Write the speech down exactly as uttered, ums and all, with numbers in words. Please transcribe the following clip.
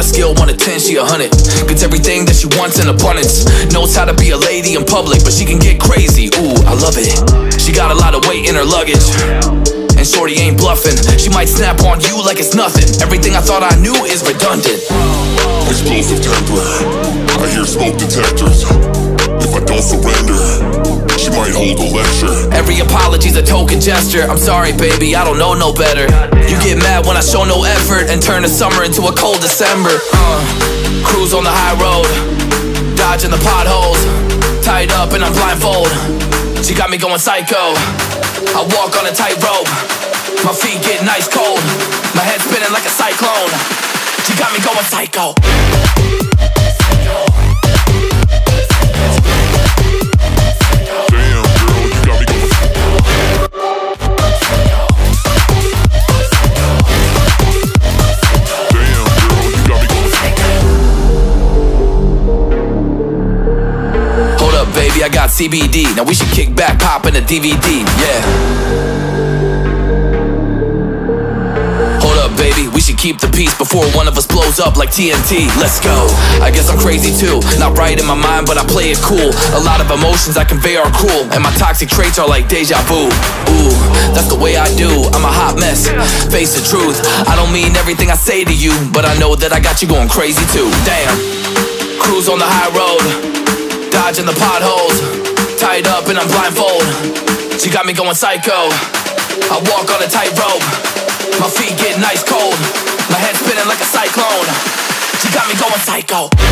a scale one to ten, she a hundred. Gets everything that she wants in abundance. Knows how to be a lady in public, but she can get crazy. Ooh, I love it. She got a lot of weight in her luggage, and shorty ain't bluffing. She might snap on you like it's nothing. Everything I thought I knew is redundant. Explosive temper, I hear smoke detectors. If I don't surrender, she might hold a lecture. Every apology's a token gesture. I'm sorry, baby, I don't know no better. You get mad when I show no effort and turn the summer into a cold December. uh, Cruise on the high road, dodging the potholes. Tied up and I'm blindfold. She got me going psycho. I walk on a tightrope. My feet get nice cold. My head spinning like a cyclone. She got me going psycho. I got C B D, now we should kick back, pop in a D V D, yeah. Hold up, baby, we should keep the peace before one of us blows up like T N T. Let's go. I guess I'm crazy too, not right in my mind, but I play it cool. A lot of emotions I convey are cruel, and my toxic traits are like deja vu. Ooh, that's the way I do, I'm a hot mess, face the truth. I don't mean everything I say to you, but I know that I got you going crazy too. Damn, cruise on the high road, dodging the potholes, tied up and I'm blindfold. She got me going psycho. I walk on a tightrope. My feet get nice cold. My head spinning like a cyclone. She got me going psycho.